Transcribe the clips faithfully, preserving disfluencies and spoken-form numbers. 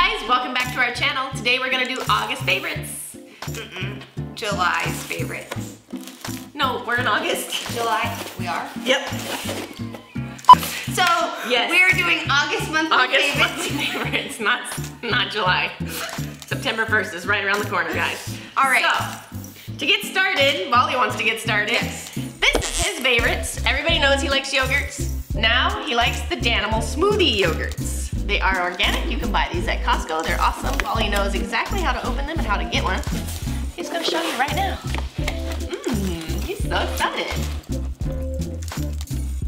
guys, welcome back to our channel. Today we're gonna do August favorites. Mm-mm, July's favorite. No, we're in August. July, we are? Yep. So, yes. We're doing August monthly August favorites. Monthly favorites, not, not July. September first is right around the corner, guys. All right. So, to get started, Wally wants to get started. Yes. This is his favorites. Everybody knows he likes yogurts. Now he likes the Danimal smoothie yogurts. They are organic. You can buy these at Costco. They're awesome. Wally knows exactly how to open them and how to get one. He's gonna show you right now. Mmm, he's so excited.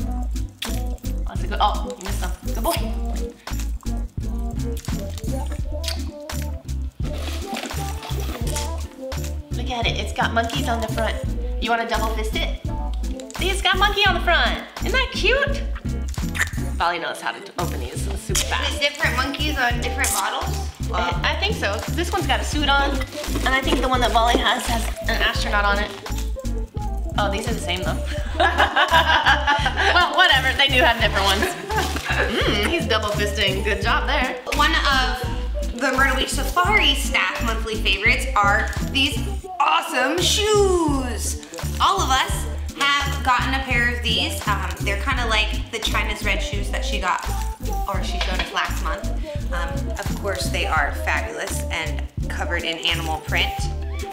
Oh, that's a good, oh, you missed some. Good boy. Look at it, it's got monkeys on the front. You wanna double fist it? See, it's got monkey on the front. Isn't that cute? Wally knows how to open these super fast. Is it different monkeys on different models? Wow. I think so, because this one's got a suit on, and I think the one that Wally has has an astronaut on it. Oh, these are the same though. Well, whatever, they do have different ones. Mm, he's double fisting, good job there. One of the Myrtle Beach Safari staff monthly favorites are these awesome shoes. All of us have gotten a pair of these. Um, they're kind of like the China's red shoes that she got, or she showed us last month. Um, of course, they are fabulous and covered in animal print.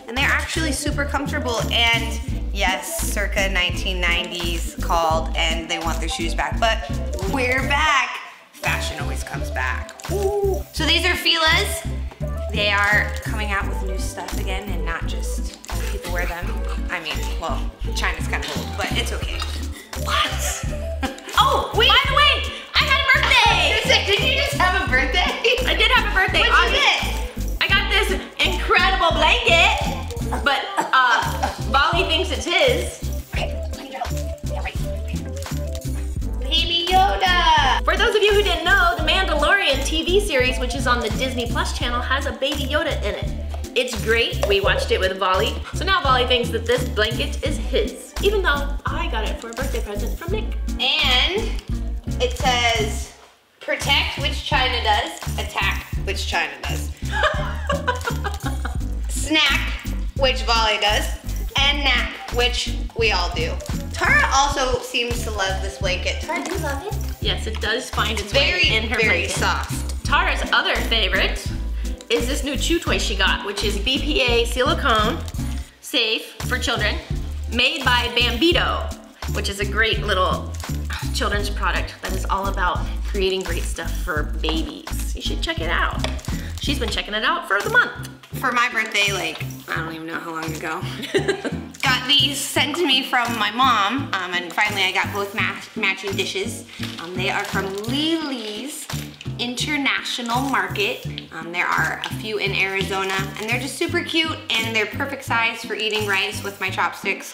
And they're actually super comfortable and yes, circa nineteen nineties called and they want their shoes back, but we're back. Fashion always comes back. Ooh. So these are Fila's. They are coming out with new stuff again and not just people wear them. I mean, well, China's kind of old, but it's okay. What? Oh, wait. By the way, I had a birthday. Did you just have a birthday? I did have a birthday. What is it? I got this incredible blanket, but uh, Wally thinks it's his. Okay, let me go. Yeah, right here. Baby Yoda. For those of you who didn't know, the Mandalorian T V series, which is on the Disney Plus channel, has a Baby Yoda in it. It's great, we watched it with Wally. So now Wally thinks that this blanket is his, even though I got it for a birthday present from Nick. And it says, protect, which China does, attack, which China does. Snack, which Wally does, and nap, which we all do. Tara also seems to love this blanket. Tara, do you love it? Yes, it does find its very, way in her very blanket. Soft. Tara's other favorite is this new chew toy she got, which is B P A silicone safe for children, made by Bambito, which is a great little children's product that is all about creating great stuff for babies. You should check it out. She's been checking it out for the month. For my birthday, like, I don't even know how long ago, got these sent to me from my mom, um, and finally I got both match matching dishes. Um, they are from Lily's International Market. Um, there are a few in Arizona, and they're just super cute, and they're perfect size for eating rice with my chopsticks.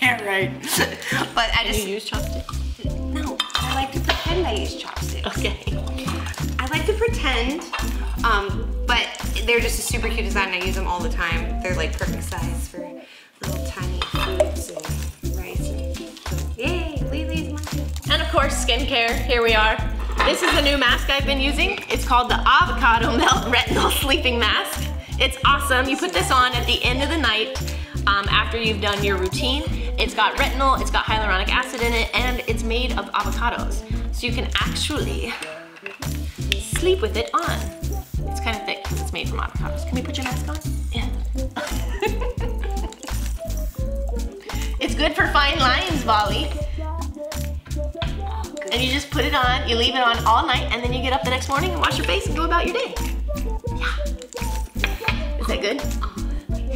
Yeah, right. But I just— Can you use chopsticks? No, I like to pretend I use chopsticks. Okay. I like to pretend, um, but they're just a super cute design. I use them all the time. They're like perfect size for little tiny foods and rice and food. Yay, Lily's Market. And of course, skincare, here we are. This is a new mask I've been using. It's called the Avocado Melt Retinol Sleeping Mask. It's awesome. You put this on at the end of the night um, after you've done your routine. It's got retinol, it's got hyaluronic acid in it, and it's made of avocados. So you can actually sleep with it on. It's kind of thick because it's made from avocados. Can we put your mask on? Yeah. It's good for fine lines, Wally. And you just put it on, you leave it on all night, and then you get up the next morning and wash your face and go about your day. Yeah. Is that good?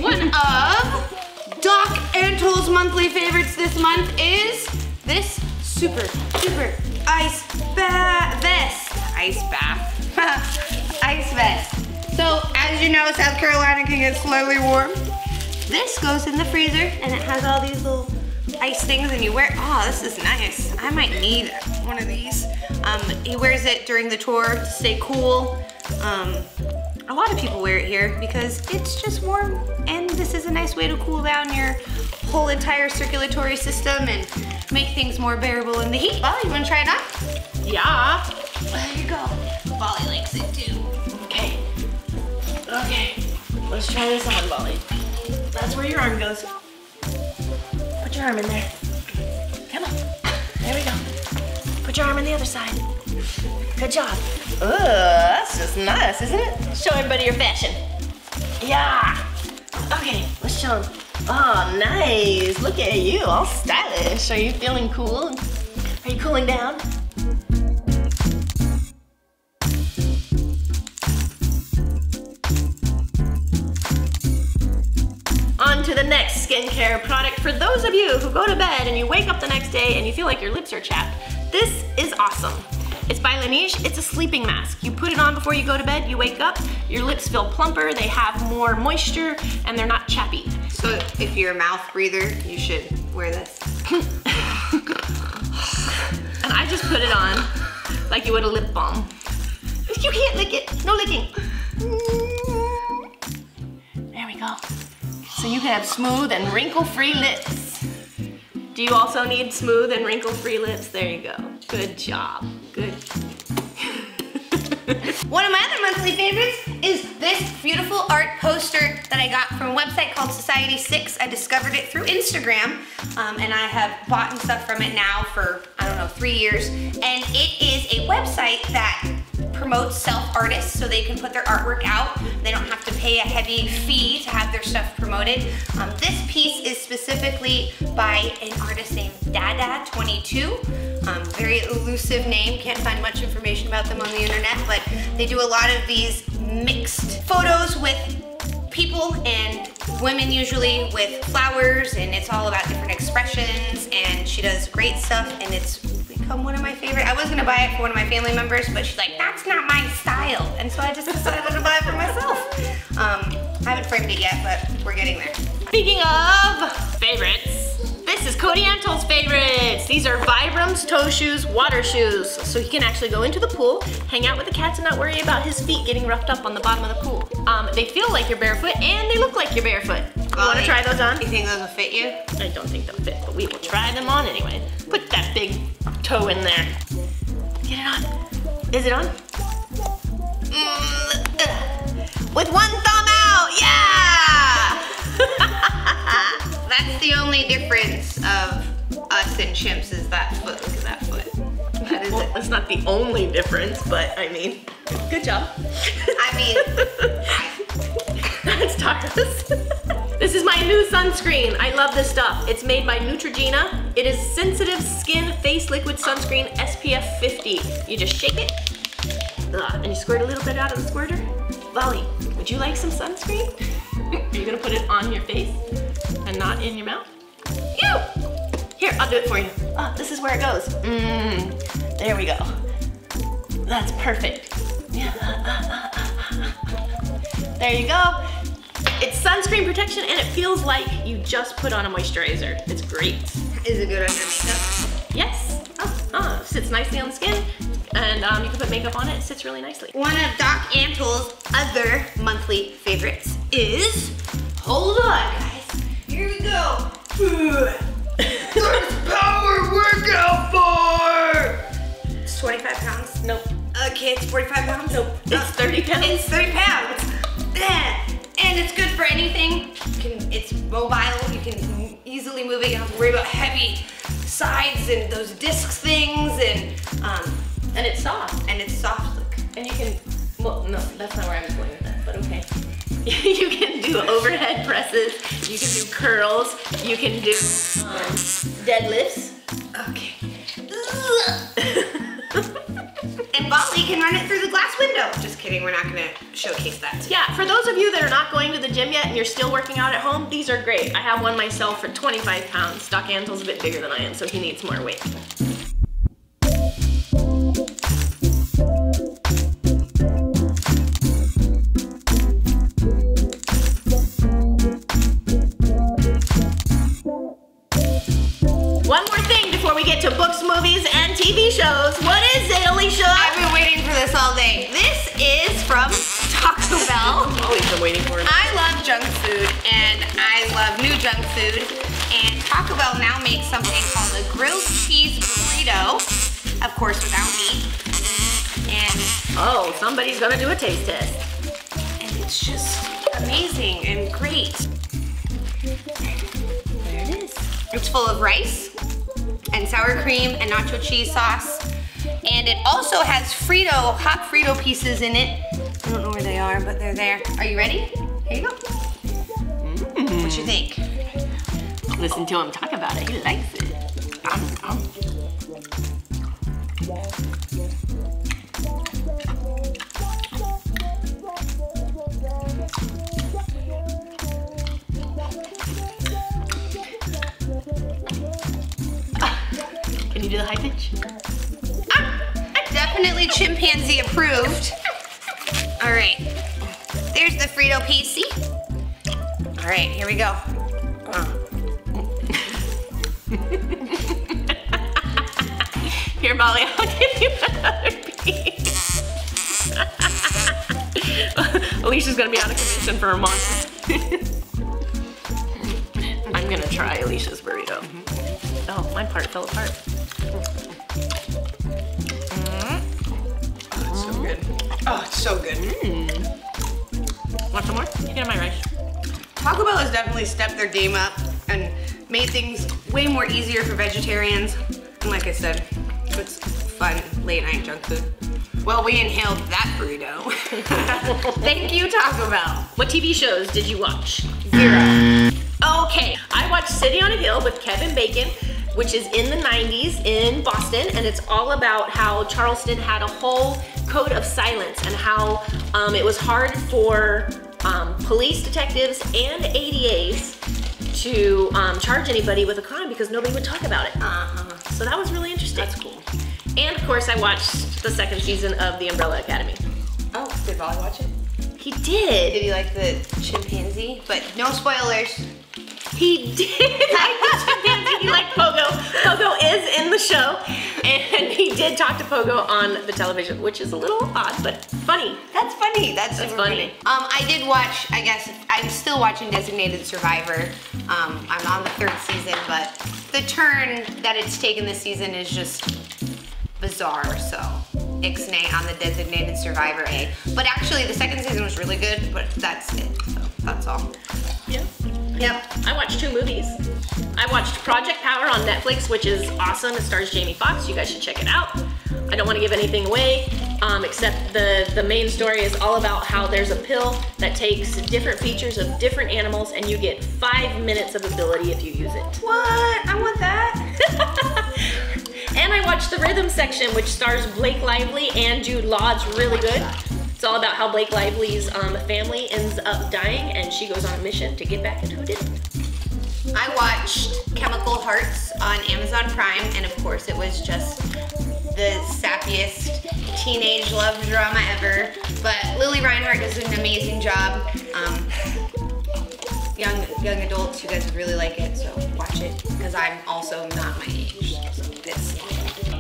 One of Doc Antle's monthly favorites this month is this super, super ice bath vest. Ice bath. Ice vest. So, as you know, South Carolina can get slightly warm. This goes in the freezer, and it has all these little ice things and you wear, oh, this is nice. I might need one of these. Um, he wears it during the tour to stay cool. Um, a lot of people wear it here because it's just warm and this is a nice way to cool down your whole entire circulatory system and make things more bearable in the heat. Wally, you wanna try it on? Yeah. There you go. Wally likes it too. Okay. Let's try this on, Molly. That's where your arm goes. Put your arm in there. Come on. There we go. Put your arm on the other side. Good job. Ooh, that's just nice, isn't it? Show everybody your fashion. Yeah. Okay, let's show them. Oh, nice. Look at you, all stylish. Are you feeling cool? Are you cooling down? On to the next skincare product. For those of you who go to bed and you wake up the next day and you feel like your lips are chapped, this is awesome. It's by Laneige. It's a sleeping mask. You put it on before you go to bed, you wake up, your lips feel plumper, they have more moisture, and they're not chappy. So if you're a mouth breather, you should wear this. And I just put it on like you would a lip balm. You can't lick it. No licking. There we go. So you can have smooth and wrinkle-free lips. Do you also need smooth and wrinkle-free lips? There you go. Good job. Good. One of my other monthly favorites is this beautiful art poster that I got from a website called Society six. I discovered it through Instagram, um, and I have bought stuff from it now for, I don't know, three years. And it is a website that promotes self-artists so they can put their artwork out. They don't have to pay a heavy fee to have their stuff promoted. Um, this piece is specifically by an artist named Dada twenty-two. Um, very elusive name, can't find much information about them on the internet, but they do a lot of these mixed photos with people and women, usually with flowers, and it's all about different expressions, and she does great stuff, and it's become one of my favorite. I was gonna buy it for one of my family members, but she's like, that's not my style. And so I just decided to buy it for myself. Um, I haven't framed it yet, but we're getting there. Speaking of favorites, this is Cody Antle's favorites. These are Vibram's toe shoes, water shoes. So he can actually go into the pool, hang out with the cats, and not worry about his feet getting roughed up on the bottom of the pool. Um, they feel like you're barefoot, and they look like you're barefoot. You wanna try those on? You think those will fit you? I don't think they'll fit, but we will try them on anyway. Put that big toe in there. Get it on. Is it on? Mm, with one thumb out, yeah! That's the only difference of us and chimps is that foot. Look at that foot. That is well, it. That's not the only difference, but I mean, good job. I mean, that's Taurus. This is my new sunscreen. I love this stuff. It's made by Neutrogena. It is sensitive skin face liquid sunscreen S P F fifty. You just shake it, ugh, and you squirt a little bit out of the squirter. Lolly, would you like some sunscreen? Are you gonna put it on your face and not in your mouth? You! Here, I'll do it for you. Oh, this is where it goes. Mmm, there we go. That's perfect. There you go. It's sunscreen protection, and it feels like you just put on a moisturizer. It's great. Is it good under makeup? Yes. Oh, oh. It sits nicely on the skin, and um, you can put makeup on it. It sits really nicely. One of Doc Antle's other monthly favorites is, hold on, guys. Here we go. First power workout bar. It's twenty-five pounds. Nope. Okay, it's forty-five pounds. Nope. It's uh, thirty pounds. It's thirty pounds. Yeah. And it's good for anything. You can, it's mobile, you can easily move it. You don't have to worry about heavy sides and those disc things, and um, and it's soft. And it's soft, look. And you can, well, no, that's not where I was going with that, but okay. You can do overhead presses, you can do curls, you can do um, deadlifts. Okay. And Molly can run it through the glass window. Just kidding, we're not gonna showcase that today. Yeah, for those of you that are not going to the gym yet and you're still working out at home, these are great. I have one myself for twenty-five pounds. Doc Antle's a bit bigger than I am, so he needs more weight. One more thing before we get to books, movies, and T V shows. What is it, Alicia? I've been waiting for this all day. This is from Taco Bell. I've always been waiting for it. I love junk food, and I love new junk food. And Taco Bell now makes something called a grilled cheese burrito, of course without meat. And oh, somebody's gonna do a taste test. And it's just amazing and great. There it is. It's full of rice and sour cream and nacho cheese sauce. And it also has Frito, hot Frito pieces in it. I don't know where they are, but they're there. Are you ready? Here you go. Mm. What you think? Listen to him talk about it. He likes it. Um, um. Ah, can you do the high pitch? Ah, definitely chimpanzee approved. All right. There's the Frito P C. All right, here we go. Uh. Here, Molly, I'll give you another piece. Alicia's gonna be out of commission for a month. I'm gonna try Alicia's burrito. Oh, my part fell apart. Oh, it's so good. Oh, it's so good. Mm. Want some more? You can have my rice. Taco Bell has definitely stepped their game up and made things way more easier for vegetarians. And like I said, it's fun late night junk food. Well, we inhaled that burrito. Thank you, Taco Bell. What T V shows did you watch? Zero. Okay, I watched City on a Hill with Kevin Bacon, which is in the nineties in Boston, and it's all about how Charleston had a whole code of silence and how um, it was hard for um, police detectives and A D As to um, charge anybody with a crime because nobody would talk about it. Uh-huh. So that was really interesting. That's cool. And of course I watched the second season of The Umbrella Academy. Oh, did Molly watch it? He did. Did he like the chimpanzee? But no spoilers. He did like the chimpanzee. He liked Pogo. Pogo is in the show. And he did talk to Pogo on the television, which is a little odd, but funny. That's funny. That's, That's funny. funny. Um, I did watch, I guess, I'm still watching Designated Survivor. Um, I'm on the third season, but the turn that it's taken this season is just bizarre, so. Ixnay on the Designated Survivor A. But actually, the second season was really good, but that's it, so that's all. Yeah. Yep. I watched two movies. I watched Project Power on Netflix, which is awesome. It stars Jamie Foxx. You guys should check it out. I don't want to give anything away, um, except the, the main story is all about how there's a pill that takes different features of different animals, and you get five minutes of ability if you use it. What? I want that. And I watched The Rhythm Section, which stars Blake Lively and Jude Law. It's really good. It's all about how Blake Lively's um, family ends up dying, and she goes on a mission to get back at who did it. I watched Chemical Hearts on Amazon Prime, and of course it was just the sappiest teenage love drama ever. But Lily Reinhart does an amazing job. Um, young, young adults, you guys would really like it, so watch it, because I'm also not my age. This.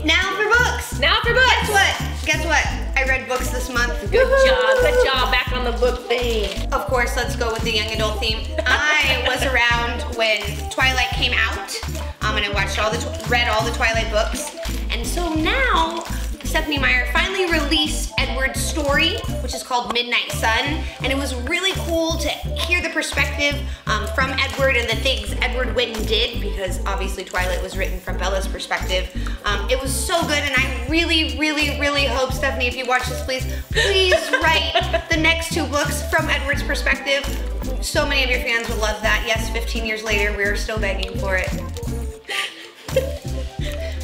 Now for books. Now for books. Guess what? Guess what? I read books this month. Good job. Good job. Back on the book theme. Of course, let's go with the young adult theme. I was around when Twilight came out, um, and I watched all the, read all the Twilight books, and so now Stephanie Meyer finally released Edward's story, which is called Midnight Sun, and it was really cool to hear the perspective um, from Edward and the things Edward went and did, because obviously Twilight was written from Bella's perspective. Um, it was so good, and I really, really, really hope, Stephanie, if you watch this, please, please write the next two books from Edward's perspective. So many of your fans would love that. Yes, fifteen years later, we're still begging for it.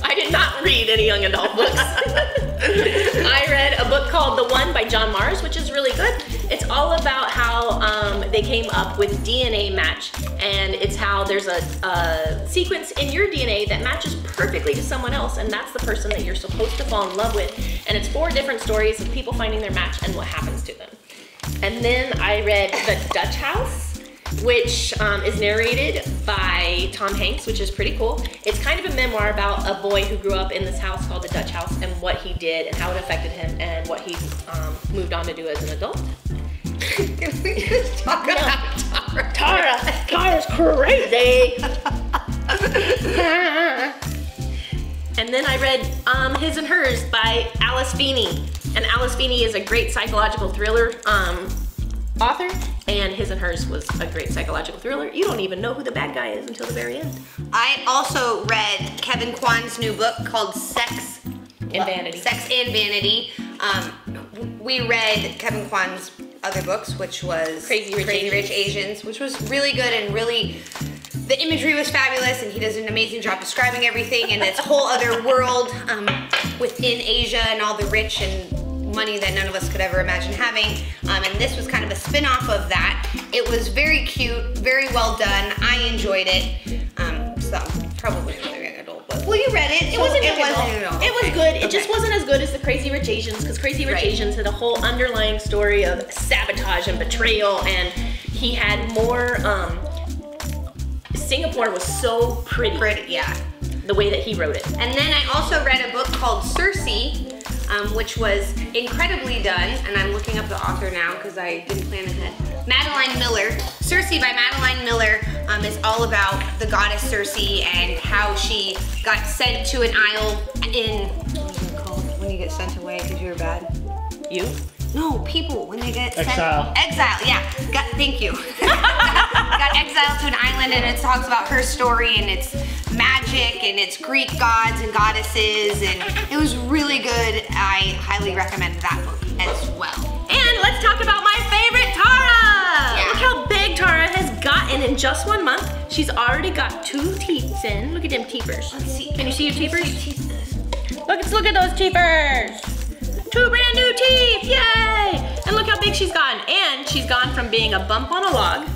I did not read any young adult books. I read a book called The One by John Mars, which is really good. It's all about how um, they came up with D N A match, and it's how there's a, a sequence in your D N A that matches perfectly to someone else, and that's the person that you're supposed to fall in love with. And it's four different stories of people finding their match and what happens to them. And then I read The Dutch House, which um, is narrated by Tom Hanks, which is pretty cool. It's kind of a memoir about a boy who grew up in this house called the Dutch House and what he did and how it affected him and what he um, moved on to do as an adult. Can we just talk no. about Tara? Tara, Tara's crazy. And then I read um, His and Hers by Alice Feeney. And Alice Feeney is a great psychological thriller. Um, authors, and His and Hers was a great psychological thriller. You don't even know who the bad guy is until the very end. I also read Kevin Kwan's new book called Sex and well, Vanity. Sex and Vanity. Um, we read Kevin Kwan's other books, which was Crazy Rich, Crazy Rich Asians, which was really good and really, the imagery was fabulous, and he does an amazing job describing everything in this whole other world um, within Asia and all the rich and money that none of us could ever imagine having. Um, and this was kind of a spin-off of that. It was very cute, very well done. I enjoyed it. Um, so probably really good. Well, you read it. It wasn't it wasn't at all. It was good. It just wasn't as good as the Crazy Rich Asians, because Crazy Rich Asians had a whole underlying story of sabotage and betrayal, and he had more. Um, Singapore was so pretty. Pretty, yeah. The way that he wrote it. And then I also read a book called Circe, um, which was incredibly done. And I'm looking up the author now because I didn't plan ahead. Madeline Miller. Circe by Madeline Miller um, is all about the goddess Circe and how she got sent to an isle in, what is it called? When you get sent away because you were bad. You? No, people, when they get exile. sent- Exile. Exile, yeah. Got, thank you. Got exiled to an island, and it talks about her story and its magic and its Greek gods and goddesses, and it was really good. I highly recommend that book as well. And let's talk about my favorite, Tara! Yeah. Look how big Tara has gotten in just one month. She's already got two teats in. Look at them teepers. Let's see. Can you see your teepers? Look, look at those teepers. Two brand new teeth, yay! And look how big she's gotten. And she's gone from being a bump on a log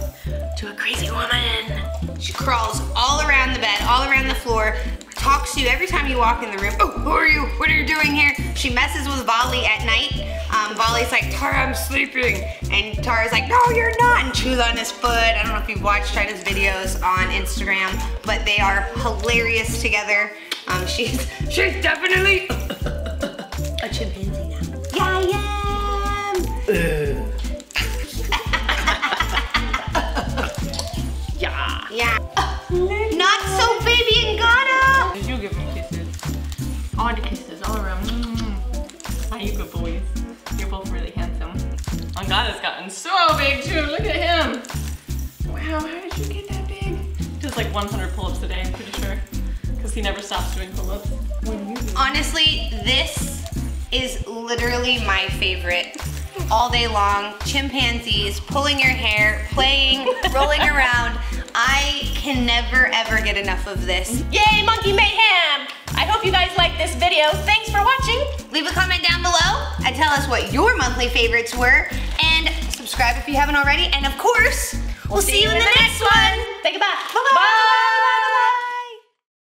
to a crazy woman. She crawls all around the bed, all around the floor, talks to you every time you walk in the room. Oh, who are you? What are you doing here? She messes with Volley at night. Um, Volley's like, Tara, I'm sleeping. And Tara's like, no, you're not. And chews on his foot. I don't know if you've watched China's videos on Instagram, but they are hilarious together. Um, she's, she's definitely a chimpanzee now. Yeah, I am. Yeah. Yeah. Uh, not so baby and gotta. Did you give me kisses? All the kisses, all around. Mm. Are you good boys? You're both really handsome. Oh, Angada's gotten so big too. Look at him. Wow, how did you get that big? Does like one hundred pull-ups a day, I'm pretty sure. Because he never stops doing pull-ups. Honestly, this is literally my favorite. All day long, chimpanzees, pulling your hair, playing, rolling around. I can never ever get enough of this. Yay, monkey mayhem! I hope you guys liked this video. Thanks for watching. Leave a comment down below and tell us what your monthly favorites were. And subscribe if you haven't already. And of course, we'll, we'll see, see you in the, in the next, next one. one. Say goodbye. Bye-bye. Bye.